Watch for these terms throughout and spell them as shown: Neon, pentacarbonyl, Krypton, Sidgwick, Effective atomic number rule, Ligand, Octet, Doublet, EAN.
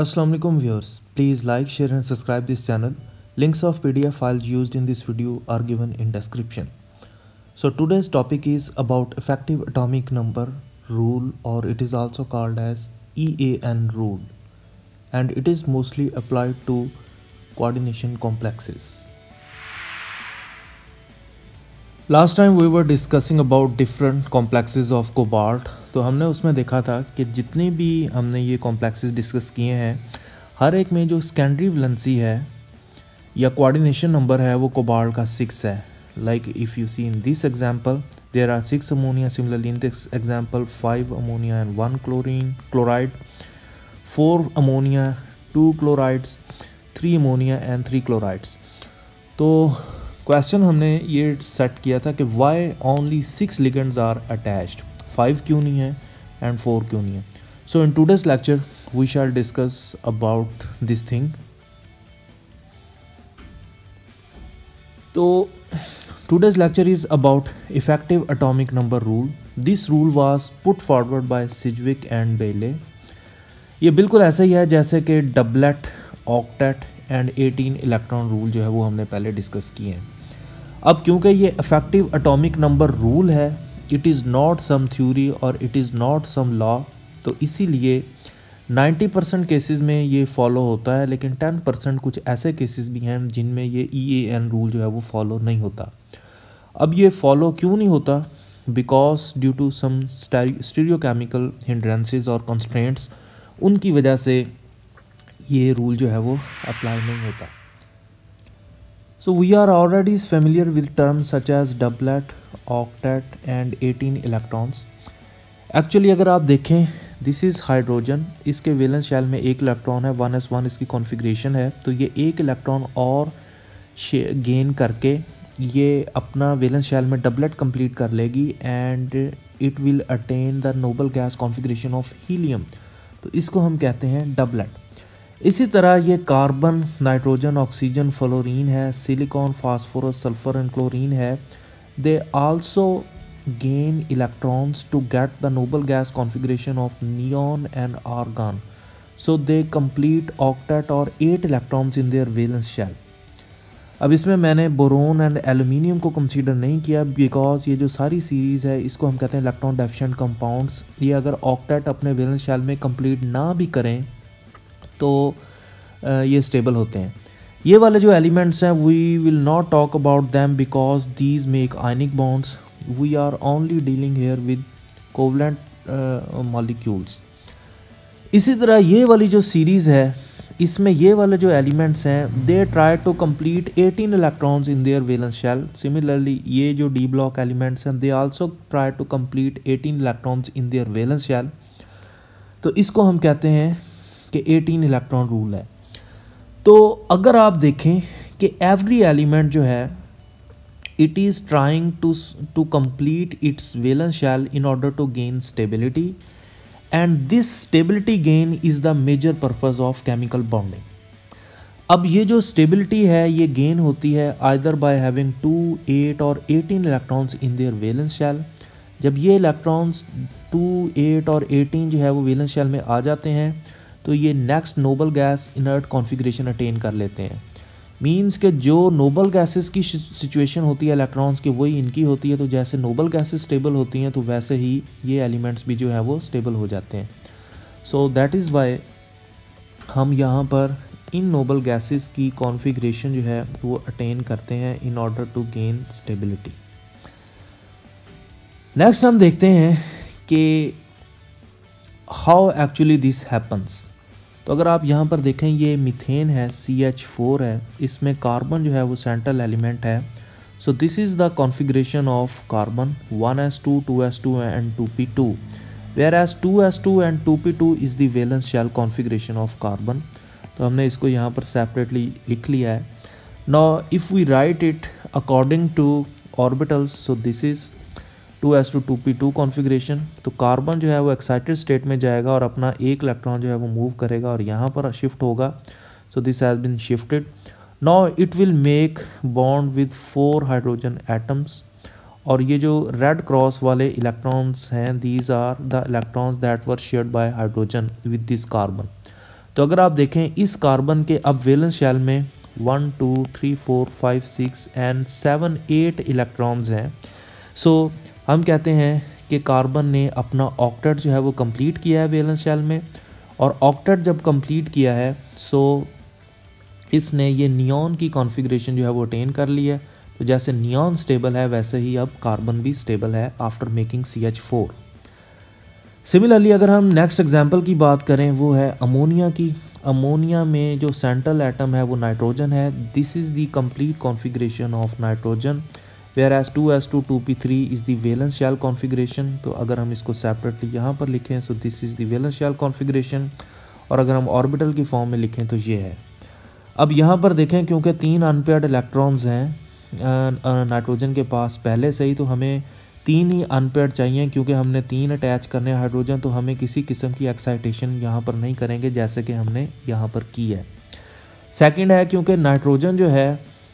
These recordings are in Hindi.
Assalamu alaikum viewers, please like, share and subscribe this channel. Links of PDF files used in this video are given in description. So today's topic is about effective atomic number rule, or it is also called as EAN rule, and it is mostly applied to coordination complexes. Last time we were discussing about different complexes of cobalt. तो हमने उसमें देखा था कि जितने भी हमने ये कॉम्प्लेक्सेस डिस्कस किए हैं, हर एक में जो सेकेंडरी वैलेंसी है या कोऑर्डिनेशन नंबर है वो कोबाल्ट का 6 है. Like if you see in this example there are 6 ammonia, similarly in this example 5 ammonia and 1 chloride, 4 ammonia, 2 chlorides, 3 ammonia and 3 chlorides. तो क्वेश्चन हमने ये सेट किया था कि why only 6 ligands are attached, 5 क्यों नहीं है एंड 4 क्यों नहीं है. So in today's lecture we shall discuss about this thing. तो today's lecture is about effective atomic number rule. This rule was put forward by Sidgwick and Bailey. ये बिल्कुल ऐसा ही है जैसे कि doublet, octet and 18 electron rule जो है वो हमने पहले डिस्कस किए हैं. अब क्योंकि ये इफेक्टिव एटॉमिक नंबर रूल है, it is not some theory और it is not some law, तो इसीलिए 90% केसेस में ये फॉलो होता है, लेकिन 10% कुछ ऐसे केसेस भी हैं जिनमें ये EAN रूल जो है वो फॉलो नहीं होता. अब ये फॉलो क्यों नहीं होता? Because due to some stereochemical hindrances और कंस्ट्रेंट्स, उनकी वजह से ये रूल जो है वो अप्लाई नहीं होता. So we are already familiar with terms such as doublet, octet and 18 electrons. Actually अगर आप देखें, this is hydrogen, इसके valence shell में 1 इलेक्ट्रॉन है, 1s1 इसकी configuration है. तो ये 1 इलेक्ट्रॉन और गेन करके ये अपना valence shell में doublet complete कर लेगी and it will attain the noble gas configuration of helium. तो इसको हम कहते हैं doublet. इसी तरह ये कार्बन, नाइट्रोजन, ऑक्सीजन, फ्लोरीन है, silicon, phosphorus, sulphur and chlorine है. They also gain electrons to get the noble gas configuration of neon and argon. So they complete octet और 8 electrons in their valence shell. अब इसमें मैंने बोरोन एंड एल्यूमिनियम को कंसीडर नहीं किया, बिकॉज ये जो सारी सीरीज़ है इसको हम कहते हैं इलेक्ट्रॉन डेफिशेंट कंपाउंड्स. ये अगर ऑक्टेट अपने वैलेंस शेल में कंप्लीट ना भी करें तो ये स्टेबल होते हैं. ये वाले जो एलिमेंट्स हैं we will not talk about them because these make ionic bonds. We are only dealing here with covalent molecules. इसी तरह ये वाली जो सीरीज़ है इसमें ये वाले जो एलिमेंट्स हैं they try to complete 18 electrons in their valence shell. Similarly ये जो डी ब्लॉक एलिमेंट्स हैं they also try to complete 18 electrons in their valence shell. तो इसको हम कहते हैं कि 18 इलेक्ट्रॉन रूल है. तो अगर आप देखें कि एवरी एलिमेंट जो है it is trying to complete its valence shell in order to gain stability, and this stability gain is the major purpose of chemical bonding. अब ये जो स्टेबिलिटी है ये गेन होती है आइदर बाय हैविंग 2, 8 और 18 electrons in their valence shell. जब ये इलेक्ट्रॉन्स 2, 8 और 18 जो है वो वैलेंस शेल में आ जाते हैं तो ये next noble gas inert configuration attain कर लेते हैं. मींस के जो नोबल गैसेस की सिचुएशन होती है इलेक्ट्रॉन्स की वही इनकी होती है. तो जैसे नोबल गैसेस स्टेबल होती हैं तो वैसे ही ये एलिमेंट्स भी जो है वो स्टेबल हो जाते हैं. सो दैट इज़ वाई हम यहाँ पर इन नोबल गैसेस की कॉन्फिगरेशन जो है वो अटेन करते हैं in order to gain stability. Next हम देखते हैं कि हाउ एक्चुअली दिस हैपन्स. तो अगर आप यहाँ पर देखें ये मीथेन है, CH4 है, इसमें कार्बन जो है वो सेंट्रल एलिमेंट है. So this is the configuration of carbon 1s2, 2s2 and 2p2, where as 2s2 and 2p2 is the valence shell configuration of carbon. तो हमने इसको यहाँ पर सेपरेटली लिख लिया है. Now if we write it according to orbitals, so this is 2s2 2p2 configuration. तो कार्बन जो है वो एक्साइटेड स्टेट में जाएगा और अपना 1 इलेक्ट्रॉन जो है वो मूव करेगा और यहाँ पर शिफ्ट होगा. So this has been shifted. Now it will make bond with 4 hydrogen atoms, और ये जो रेड क्रॉस वाले इलेक्ट्रॉन्स हैं these are the electrons that were shared by hydrogen with this carbon. तो अगर आप देखें इस कार्बन के अब वैलेंस शैल में 1 2 3 4 5 6 और 7 8 इलेक्ट्रॉन्स हैं। सो हम कहते हैं कि कार्बन ने अपना ऑक्टेट जो है वो कंप्लीट किया है वैलेंस शैल में, और ऑक्टेट जब कंप्लीट किया है सो इसने ये नियॉन की कॉन्फ़िगरेशन जो है वो अटेन कर ली है। तो जैसे नियॉन स्टेबल है वैसे ही अब कार्बन भी स्टेबल है आफ्टर मेकिंग CH4। सिमिलरली अगर हम नेक्स्ट एग्जांपल की बात करें वो है अमोनिया की। अमोनिया में जो सेंट्रल एटम है वो नाइट्रोजन है। This is the complete configuration of nitrogen, where as 2s2 2p3 is the valence shell configuration. तो अगर हम इसको सेपरेटली यहाँ पर लिखें so this is the valence shell configuration, और अगर हम ऑर्बिटल की फॉर्म में लिखें तो ये है। अब यहाँ पर देखें क्योंकि 3 अनपेयर्ड इलेक्ट्रॉन्स हैं नाइट्रोजन के पास पहले से ही, तो हमें 3 ही अनपेयर्ड चाहिए क्योंकि हमने 3 अटैच करने हैं हाइड्रोजन। तो हमें किसी किस्म की एक्साइटेशन यहाँ पर नहीं करेंगे जैसे कि हमने यहाँ पर की है। सेकंड है क्योंकि नाइट्रोजन जो है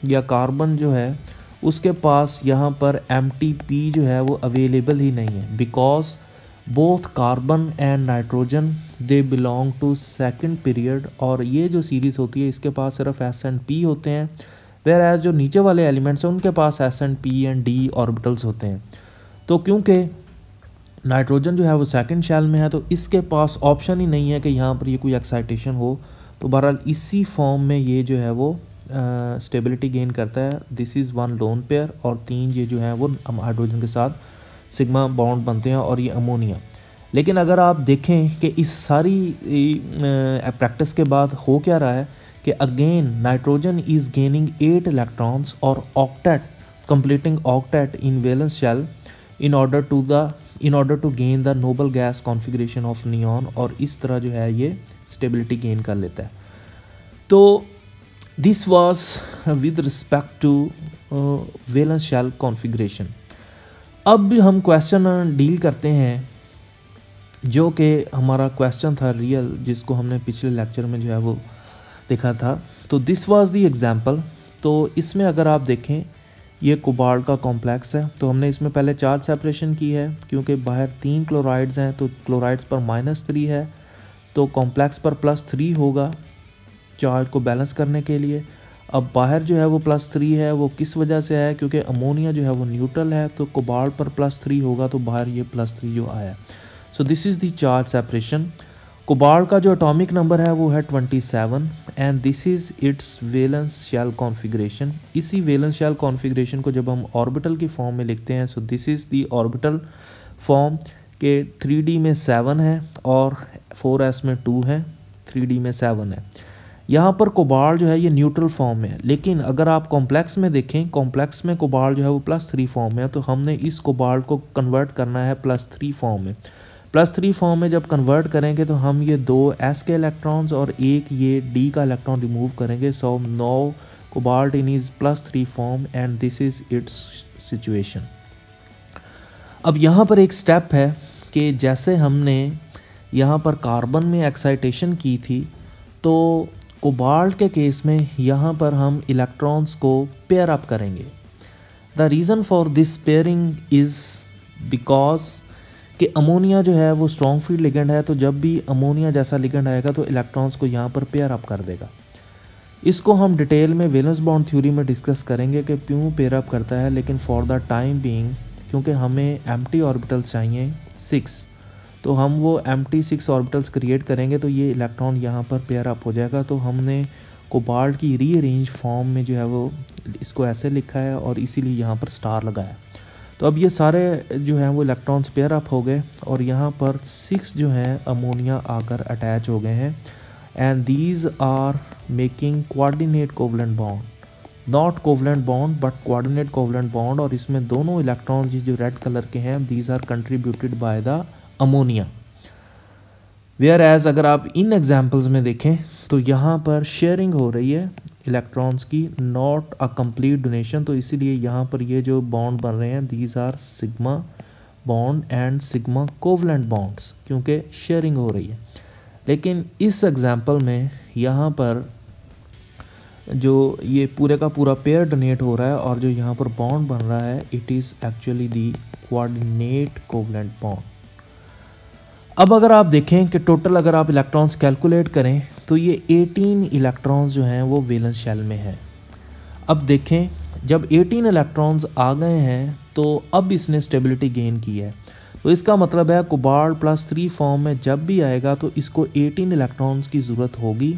या कार्बन जो है उसके पास यहाँ पर MTP जो है वो अवेलेबल ही नहीं है, because both carbon and nitrogen they belong to second period, और ये जो सीरीज़ होती है इसके पास सिर्फ S एंड P होते हैं, वेयर एज जो नीचे वाले एलिमेंट्स हैं उनके पास S and P and D orbitals होते हैं। तो क्योंकि नाइट्रोजन जो है वो सेकंड शैल में है तो इसके पास ऑप्शन ही नहीं है कि यहाँ पर ये कोई एक्साइटेशन हो, तो बहरहाल इसी फॉर्म में ये जो है वो स्टेबिलिटी गेन करता है। दिस इज़ 1 लोन पेयर, और 3 ये जो है वो हाइड्रोजन के साथ सिग्मा बॉन्ड बनते हैं, और ये अमोनिया। लेकिन अगर आप देखें कि इस सारी प्रैक्टिस के बाद हो क्या रहा है कि again nitrogen is gaining 8 electrons और octet completing octet in valence shell in order to gain the noble gas configuration of neon, और इस तरह जो है ये स्टेबिलिटी गेन कर लेता है। तो this was with respect to valence shell configuration. अब हम क्वेश्चन डील करते हैं जो कि हमारा क्वेश्चन था रियल, जिसको हमने पिछले लेक्चर में जो है वो देखा था। तो दिस वाज दी एग्जांपल। तो इसमें अगर आप देखें ये कोबाल्ट का कॉम्प्लेक्स है, तो हमने इसमें पहले चार्ज सेपरेशन की है क्योंकि बाहर 3 क्लोराइड्स हैं, तो क्लोराइड्स पर -3 है तो कॉम्प्लेक्स पर +3 होगा चार्ज को बैलेंस करने के लिए। अब बाहर जो है वो +3 है, वो किस वजह से है क्योंकि अमोनिया जो है वो न्यूट्रल है, तो कोबाल्ट पर +3 होगा तो बाहर ये +3 जो आया। So this is the charge separation. Cobalt का जो एटॉमिक नंबर है वो है 27 and this is its valence shell configuration. इसी वैलेंस शैल कॉन्फ़िगरेशन को जब हम ऑर्बिटल की फॉर्म में लिखते हैं so this is the orbital form के 3D में 7 है और 4s में 2 है, 3D में 7 है। यहाँ पर कोबाल्ट जो है ये न्यूट्रल फॉर्म में है, लेकिन अगर आप कॉम्प्लेक्स में देखें कॉम्प्लेक्स में कोबाल्ट जो है वो +3 फॉर्म में है, तो हमने इस कोबाल्ट को कन्वर्ट करना है +3 फॉर्म में। +3 फॉर्म में जब कन्वर्ट करेंगे तो हम ये 2 S के इलेक्ट्रॉन्स और 1 ये D का इलेक्ट्रॉन रिमूव करेंगे। So now cobalt in is +3 form and this is its situation. अब यहाँ पर एक स्टेप है कि जैसे हमने यहाँ पर कार्बन में एक्साइटेशन की थी तो कोबाल्ट के केस में यहाँ पर हम इलेक्ट्रॉन्स को पेयर अप करेंगे। The reason for this pairing is because कि अमोनिया जो है वो स्ट्रॉन्ग फील्ड लिगेंड है, तो जब भी अमोनिया जैसा लिगेंड आएगा तो इलेक्ट्रॉन्स को यहाँ पर पेयर अप कर देगा। इसको हम डिटेल में वैलेंस बॉन्ड थ्योरी में डिस्कस करेंगे कि क्यों पेयर अप करता है, लेकिन फॉर द टाइम बीइंग क्योंकि हमें एम्प्टी ऑर्बिटल्स चाहिए 6, तो हम वो एम्प्टी 6 ऑर्बिटल्स क्रिएट करेंगे तो ये इलेक्ट्रॉन यहाँ पर पेयर अप हो जाएगा। तो हमने कोबाल्ट की रीअरेंज फॉर्म में जो है वो इसको ऐसे लिखा है और इसीलिए यहाँ पर स्टार लगाया। तो अब ये सारे जो हैं वो इलेक्ट्रॉन्स पेयर अप हो गए और यहाँ पर 6 जो हैं अमोनिया आकर अटैच हो गए हैं and these are making coordinate covalent bond, not covalent bond but coordinate covalent bond. और इसमें दोनों इलेक्ट्रॉन्स जो रेड कलर के हैं these are contributed by the ammonia, where as अगर आप इन एग्जाम्पल्स में देखें तो यहाँ पर शेयरिंग हो रही है इलेक्ट्रॉन्स की, नॉट अ कंप्लीट डोनेशन। तो इसीलिए यहाँ पर ये जो बॉन्ड बन रहे हैं these are sigma bond and sigma covalent bonds क्योंकि शेयरिंग हो रही है। लेकिन इस एग्जांपल में यहाँ पर जो ये पूरे का पूरा पेयर डोनेट हो रहा है और जो यहाँ पर बॉन्ड बन रहा है it is actually the coordinate covalent bond. अब अगर आप देखें कि टोटल अगर आप इलेक्ट्रॉन्स कैलकुलेट करें तो ये 18 इलेक्ट्रॉन्स जो हैं वो वैलेंस शेल में हैं। अब देखें जब 18 इलेक्ट्रॉन्स आ गए हैं तो अब इसने स्टेबिलिटी गेन की है, तो इसका मतलब है कोबाल्ट प्लस 3 फॉर्म में जब भी आएगा तो इसको 18 इलेक्ट्रॉन्स की ज़रूरत होगी।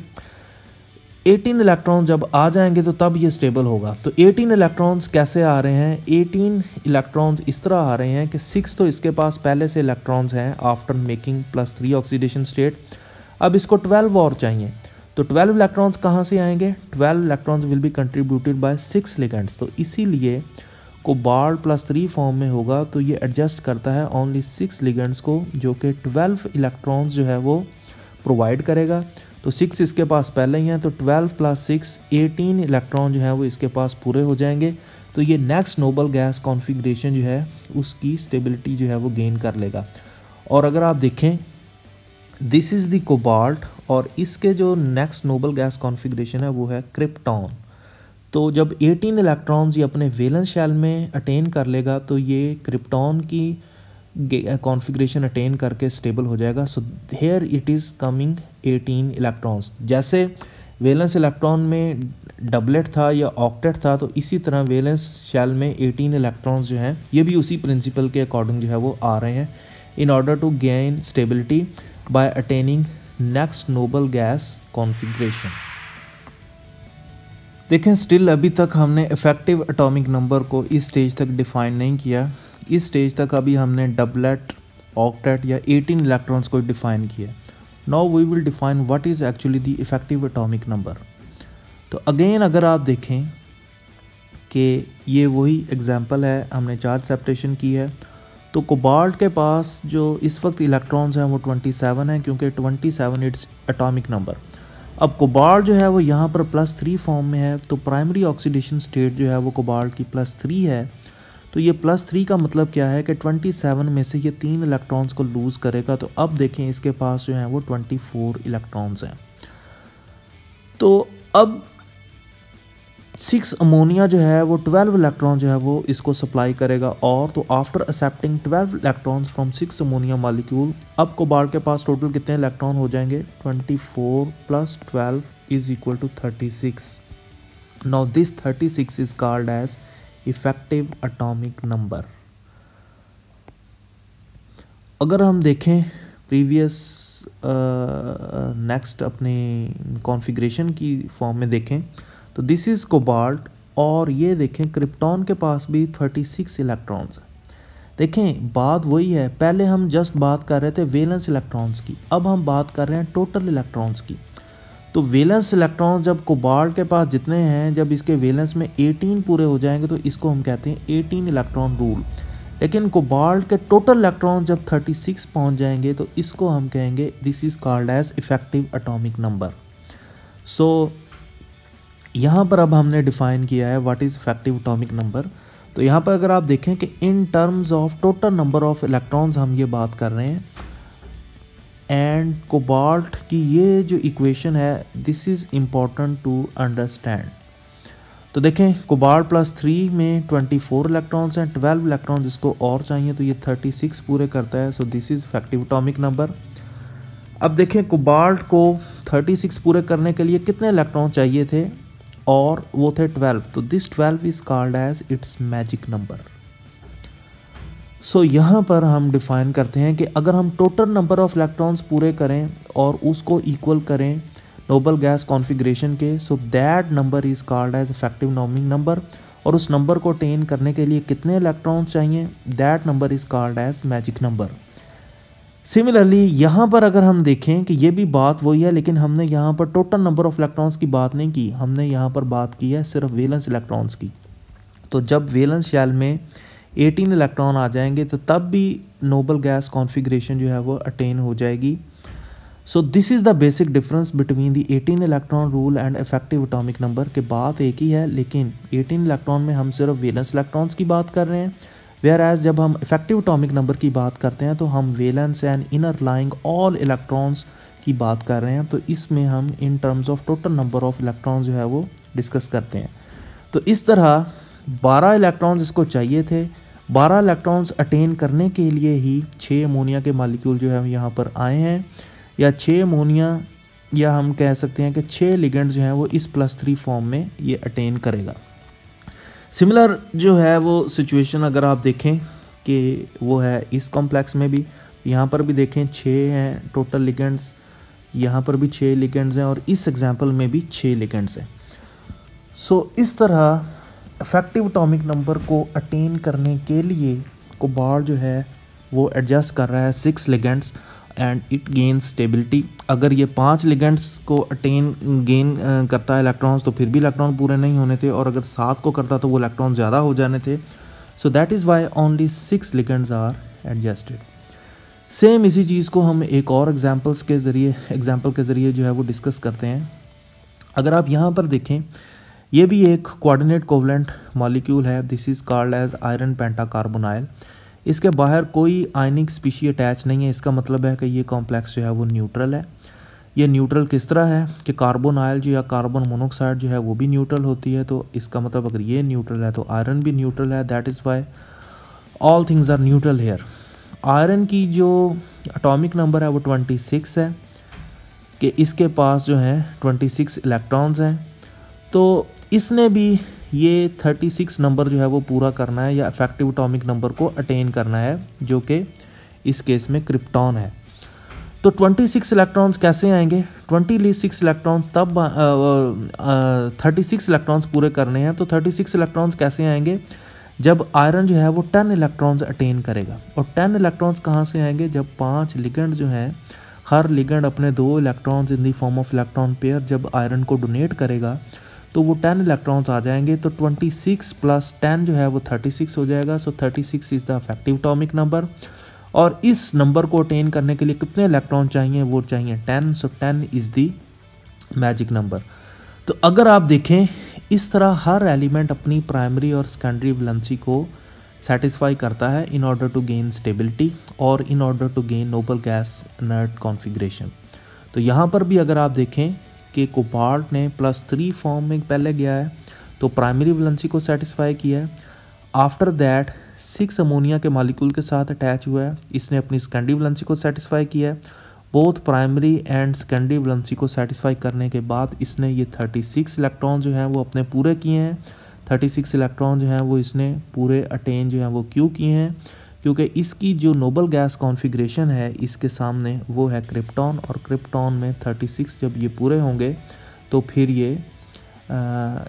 18 इलेक्ट्रॉन्स जब आ जाएंगे तो तब ये स्टेबल होगा। तो 18 इलेक्ट्रॉन्स कैसे आ रहे हैं? 18 इलेक्ट्रॉन्स इस तरह आ रहे हैं कि 6 तो इसके पास पहले से इलेक्ट्रॉन्स हैं after making plus 3 oxidation state. अब इसको 12 और चाहिए, तो 12 इलेक्ट्रॉन्स कहाँ से आएंगे? 12 electrons will be contributed by 6 ligands, तो इसीलिए कोबाल्ट प्लस 3 फॉर्म में होगा। तो ये एडजस्ट करता है ओनली 6 लिगेंड्स को, जो कि 12 इलेक्ट्रॉन्स जो है वो प्रोवाइड करेगा। तो 6 इसके पास पहले ही हैं, तो 12 प्लस 6 18 इलेक्ट्रॉन जो है वो इसके पास पूरे हो जाएंगे। तो ये नेक्स्ट नोबल गैस कॉन्फिग्रेशन जो है उसकी स्टेबिलिटी जो है वो गेन कर लेगा। और अगर आप देखें दिस इज़ द कोबाल्ट, और इसके जो नेक्स्ट नोबल गैस कॉन्फिग्रेशन है वो है क्रिप्टॉन। तो जब 18 इलेक्ट्रॉन्स ये अपने वैलेंस शेल में अटेन कर लेगा तो ये क्रिप्टॉन की कॉन्फिग्रेशन अटेन करके स्टेबल हो जाएगा। So here it is coming 18 electrons. जैसे वैलेंस इलेक्ट्रॉन में डबलेट था या ऑक्टेट था, तो इसी तरह वैलेंस शेल में 18 इलेक्ट्रॉन्स जो हैं ये भी उसी प्रिंसिपल के अकॉर्डिंग जो है वो आ रहे हैं in order to gain stability by attaining next noble gas configuration. देखें स्टिल अभी तक हमने इफेक्टिव एटॉमिक नंबर को इस स्टेज तक डिफाइन नहीं किया। इस स्टेज तक अभी हमने डबलेट, ऑक्टेट या 18 इलेक्ट्रॉन्स को डिफाइन किया। Now we will define what is actually the effective atomic number. तो अगेन अगर आप देखें कि ये वही एग्जांपल है, हमने चार्ज सेपरेशन की है। तो कोबाल्ट के पास जो इस वक्त इलेक्ट्रॉन्स हैं वो 27 हैं, क्योंकि 27 इट्स एटॉमिक नंबर। अब कोबाल्ट जो है वो यहाँ पर प्लस 3 फॉर्म में है, तो प्राइमरी ऑक्सीडेशन स्टेट जो है वो कोबाल्ट की प्लस 3 है। तो ये प्लस 3 का मतलब क्या है कि 27 में से ये 3 इलेक्ट्रॉन्स को लूज़ करेगा। तो अब देखें इसके पास जो है वो 24 इलेक्ट्रॉन्स हैं। तो अब 6 अमोनिया जो है वो 12 इलेक्ट्रॉन जो है वो इसको सप्लाई करेगा। और तो after accepting 12 electrons from 6 ammonia molecule, अब कोबाल्ट के पास टोटल कितने इलेक्ट्रॉन हो जाएंगे? 24 plus 12 is equal to 36। Now this 36 is called as effective atomic number. अगर हम देखें प्रीवियस नेक्स्ट अपने कॉन्फिग्रेशन की फॉर्म में देखें तो दिस इज़ कोबाल्ट, और ये देखें क्रिप्टॉन के पास भी 36 इलेक्ट्रॉन्स हैं। देखें बात वही है, पहले हम जस्ट बात कर रहे थे वैलेंस इलेक्ट्रॉन्स की, अब हम बात कर रहे हैं टोटल इलेक्ट्रॉन्स की। तो वैलेंस इलेक्ट्रॉन्स जब कोबाल्ट के पास जितने हैं, जब इसके वैलेंस में 18 पूरे हो जाएंगे तो इसको हम कहते हैं 18 इलेक्ट्रॉन रूल। लेकिन कोबाल्ट के टोटल इलेक्ट्रॉन्स जब 36 पहुँच जाएंगे तो इसको हम कहेंगे this is called as effective atomic number. सो यहाँ पर अब हमने डिफ़ाइन किया है what is effective atomic number. तो यहाँ पर अगर आप देखें कि in terms of total number of electrons हम ये बात कर रहे हैं, एंड कोबाल्ट की ये जो इक्वेशन है this is important to understand. तो देखें कोबाल्ट प्लस 3 में 24 इलेक्ट्रॉन्स हैं, 12 इलेक्ट्रॉन्स इसको और चाहिए, तो ये 36 पूरे करता है। So this is effective atomic number. अब देखें कोबाल्ट को 36 पूरे करने के लिए कितने इलेक्ट्रॉन चाहिए थे, और वो थे 12। तो this 12 is called as its magic number. सो यहाँ पर हम डिफ़ाइन करते हैं कि अगर हम टोटल नंबर ऑफ इलेक्ट्रॉन्स पूरे करें और उसको इक्वल करें नोबल गैस कॉन्फिग्रेशन के, so that number is called as effective atomic number. और उस नंबर को अटेन करने के लिए कितने इलेक्ट्रॉन्स चाहिए, that number is called as magic number. Similarly यहाँ पर अगर हम देखें कि ये भी बात वही है, लेकिन हमने यहाँ पर टोटल नंबर ऑफ इलेक्ट्रॉन्स की बात नहीं की, हमने यहाँ पर बात की है सिर्फ वैलेंस इलेक्ट्रॉन्स की। तो जब वैलेंस शेल में 18 इलेक्ट्रॉन आ जाएंगे तो तब भी नोबल गैस कॉन्फिग्रेशन जो है वो अटेन हो जाएगी। So this is the basic difference between the 18 electron rule and effective atomic number. के बात एक ही है, लेकिन 18 इलेक्ट्रॉन में हम सिर्फ वैलेंस इलेक्ट्रॉन्स की बात कर रहे हैं, वेयर एज जब हम इफेक्टिव एटॉमिक नंबर की बात करते हैं तो हम valence and inner lying all electrons की बात कर रहे हैं। तो इसमें हम in terms of total number of electrons जो है वो डिस्कस करते हैं। तो इस तरह 12 इलेक्ट्रॉन्स इसको चाहिए थे, 12 इलेक्ट्रॉन्स अटेन करने के लिए ही 6 अमोनिया के मालिक्यूल जो है यहाँ पर आए हैं, या 6 अमोनिया या हम कह सकते हैं कि 6 लिगेंड्स जो हैं वो इस +3 फॉर्म में ये अटेन करेगा। सिमिलर जो है वो सिचुएशन अगर आप देखें कि वो है इस कॉम्प्लेक्स में भी, यहाँ पर भी देखें 6 हैं टोटल लिगेंड्स, यहाँ पर भी 6 लिगेंड्स हैं और इस एग्जाम्पल में भी 6 लिगेंड्स हैं। सो इस तरह इफेक्टिव एटॉमिक नंबर को अटेन करने के लिए कोबाल्ट जो है वो एडजस्ट कर रहा है 6 ligands and it gains stability. अगर ये 5 लिगेंड्स को अटेन गेन करता है इलेक्ट्रॉन्स तो फिर भी इलेक्ट्रॉन पूरे नहीं होने थे, और अगर 7 को करता तो वो इलेक्ट्रॉन ज़्यादा हो जाने थे। So that is why only 6 ligands are adjusted. Same इसी चीज़ को हम एक और एग्जाम्पल के ज़रिए जो है वो डिस्कस करते हैं। अगर आप यहाँ पर देखें, ये भी एक कोऑर्डिनेट कोवलेंट मॉलिक्यूल है, this is called as iron pentacarbonyl. इसके बाहर कोई आयनिक स्पीशी अटैच नहीं है, इसका मतलब है कि ये कॉम्प्लेक्स जो है वो न्यूट्रल है। ये न्यूट्रल किस तरह है कि कार्बन आयल जो या कार्बन मोनोऑक्साइड जो है वो भी न्यूट्रल होती है, तो इसका मतलब अगर ये न्यूट्रल है तो आयरन भी न्यूट्रल है। That is why all things are neutral here. Iron की जो एटॉमिक नंबर है वो 26 है, कि इसके पास जो है 26 इलेक्ट्रॉन्स हैं, तो इसने भी ये 36 नंबर जो है वो पूरा करना है या इफेक्टिव एटॉमिक नंबर को अटेन करना है, जो कि इस केस में क्रिप्टॉन है। तो 26 इलेक्ट्रॉन्स कैसे आएंगे? 26 इलेक्ट्रॉन्स तब 36 इलेक्ट्रॉन्स पूरे करने हैं, तो 36 इलेक्ट्रॉन्स कैसे आएंगे जब आयरन जो है वो 10 इलेक्ट्रॉन्स अटेन करेगा। और 10 इलेक्ट्रॉन्स कहाँ से आएंगे? जब 5 लिगेंड जो हैं, हर लिगेंड अपने 2 इलेक्ट्रॉन्स in the form of electron pair जब आयरन को डोनेट करेगा तो वो 10 इलेक्ट्रॉन्स आ जाएंगे। तो 26 + 10 जो है वो 36 हो जाएगा। So 36 is the effective atomic number, और इस नंबर को अटेन करने के लिए कितने इलेक्ट्रॉन चाहिए? वो चाहिए 10। So 10 is the magic number. तो अगर आप देखें, इस तरह हर एलिमेंट अपनी प्राइमरी और सेकेंडरी वैलेंसी को सेटिस्फाई करता है in order to gain stability और in order to gain noble gas inert configuration. तो यहाँ पर भी अगर आप देखें कि कोबाल्ट ने +3 फॉर्म में पहले गया है तो प्राइमरी वैलेंसी को सेटिस्फाई किया है। आफ्टर दैट 6 अमोनिया के मालिक्यूल के साथ अटैच हुआ है, इसने अपनी सेकेंडरी वैलेंसी को सेटिस्फाई किया है। Both primary and secondary valency को सेटिस्फाई करने के बाद इसने ये 36 इलेक्ट्रॉन जो हैं वो अपने पूरे किए हैं। 36 इलेक्ट्रॉन जो हैं वो इसने पूरे अटेन जो हैं वो क्यों किए हैं? क्योंकि इसकी जो नोबल गैस कॉन्फिगरेशन है इसके सामने वो है क्रिप्टॉन, और क्रिप्टॉन में 36 जब ये पूरे होंगे तो फिर ये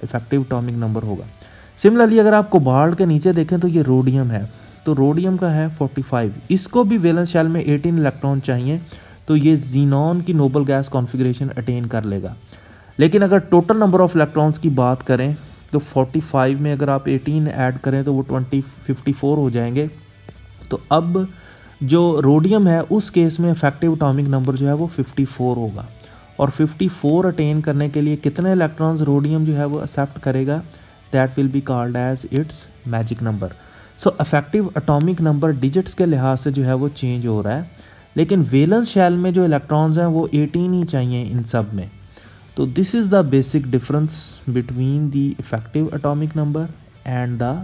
इफेक्टिव एटॉमिक नंबर होगा। सिमिलरली अगर आप कोबाल्ट के नीचे देखें तो ये रोडियम है, तो रोडियम का है 45, इसको भी वेलेंस शैल में 18 इलेक्ट्रॉन चाहिए, तो ये जीनॉन की नोबल गैस कॉन्फिगरेशन अटेन कर लेगा। लेकिन अगर टोटल नंबर ऑफ इलेक्ट्रॉन्स की बात करें तो 45 में अगर आप 18 ऐड करें तो वो 54 हो जाएंगे। तो अब जो रोडियम है उस केस में इफेक्टिव एटॉमिक नंबर जो है वो 54 होगा, और 54 अटेन करने के लिए कितने इलेक्ट्रॉन्स रोडियम जो है वो एक्सेप्ट करेगा? That will be called as its magic number. So effective atomic number digits के लिहाज से जो है वो चेंज हो रहा है, लेकिन वेलेंस शैल में जो इलेक्ट्रॉन्स हैं वो 18 ही चाहिए इन सब में। तो this is the basic difference between the effective atomic number and the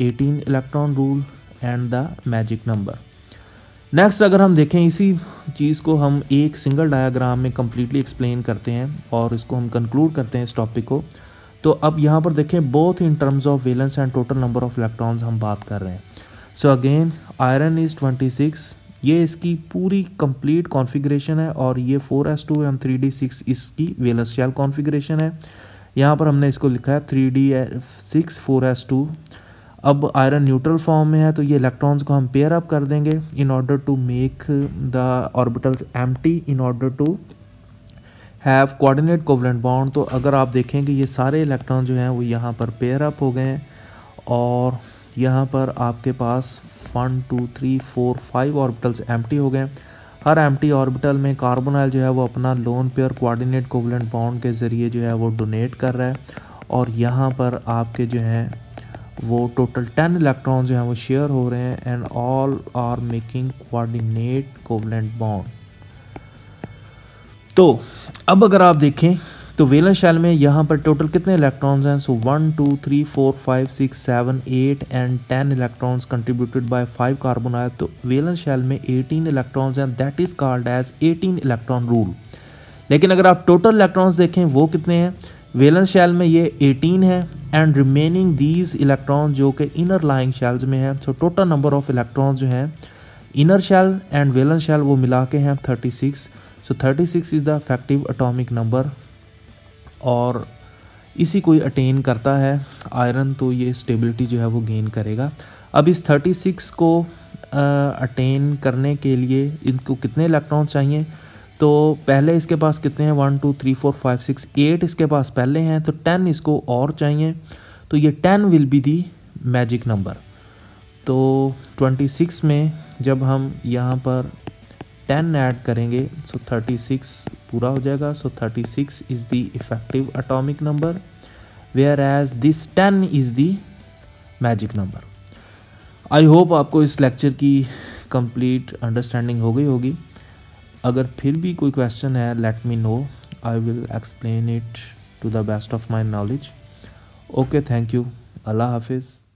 18 electron rule and the magic number. Next अगर हम देखें, इसी चीज़ को हम एक सिंगल डायग्राम में कम्प्लीटली एक्सप्लेन करते हैं और इसको हम कंक्लूड करते हैं इस टॉपिक को। तो अब यहाँ पर देखें, both in terms of valence and total number of electrons हम बात कर रहे हैं। सो अगेन आयरन इज़ 26, ये इसकी पूरी कंप्लीट कॉन्फिगरेशन है, और ये 4s2 एंड 3d6 इसकी वेलेंस शैल कॉन्फिगरेशन है। यहाँ पर हमने इसको लिखा है 3d6 4s2। अब आयरन न्यूट्रल फॉर्म में है तो ये इलेक्ट्रॉन्स को हम पेयर अप कर देंगे in order to make the orbitals empty in order to have coordinate covalent bond. तो अगर आप देखें कि ये सारे इलेक्ट्रॉन जो हैं वो यहाँ पर पेयर अप हो गए हैं, और यहाँ पर आपके पास 1 2 3 4 5 ऑर्बिटल्स एम्प्टी हो गए। हर एम्प्टी ऑर्बिटल में कार्बोनाइल जो है वो अपना lone pair coordinate covalent bond के ज़रिए जो है वो डोनेट कर रहा है, और यहाँ पर आपके जो हैं वो टोटल 10 इलेक्ट्रॉन जो हैं वो शेयर हो रहे हैं and all are making coordinate covalent bond. तो अब अगर आप देखें तो वेलेंस शेल में यहाँ पर टोटल कितने इलेक्ट्रॉन्स हैं, so 1 2 3 4 5 6 7 8 and 10 electrons contributed by 5 carbon ion. तो वेलेंस शेल में 18 इलेक्ट्रॉन्स हैं, that is called as 18 electron rule. लेकिन अगर आप टोटल इलेक्ट्रॉन्स देखें वो कितने हैं, वेलेंस शेल में ये 18 है एंड रिमेनिंग दीज इलेक्ट्रॉन्स जो कि इनर लाइंग शेल्स में हैं। So total number of electrons जो हैं inner shell and valence shell वो मिला के हैं 36। So 36 is the effective atomic number और इसी कोई अटेन करता है आयरन तो ये स्टेबिलिटी जो है वो गेन करेगा। अब इस 36 को अटेन करने के लिए इनको कितने इलेक्ट्रॉन चाहिए, तो पहले इसके पास कितने हैं 1 2 3 4 5 6 8 इसके पास पहले हैं, तो 10 इसको और चाहिए, तो ये 10 will be the magic number. तो 26 में जब हम यहाँ पर 10 ऐड करेंगे सो 36 पूरा हो जाएगा। So 36 is the effective atomic number where as this 10 is the magic number. I hope आपको इस लेक्चर की कंप्लीट अंडरस्टैंडिंग हो गई होगी। अगर फिर भी कोई क्वेश्चन है let me know, I will explain it to the best of my knowledge. Okay, thank you, अल्लाह हाफिज़।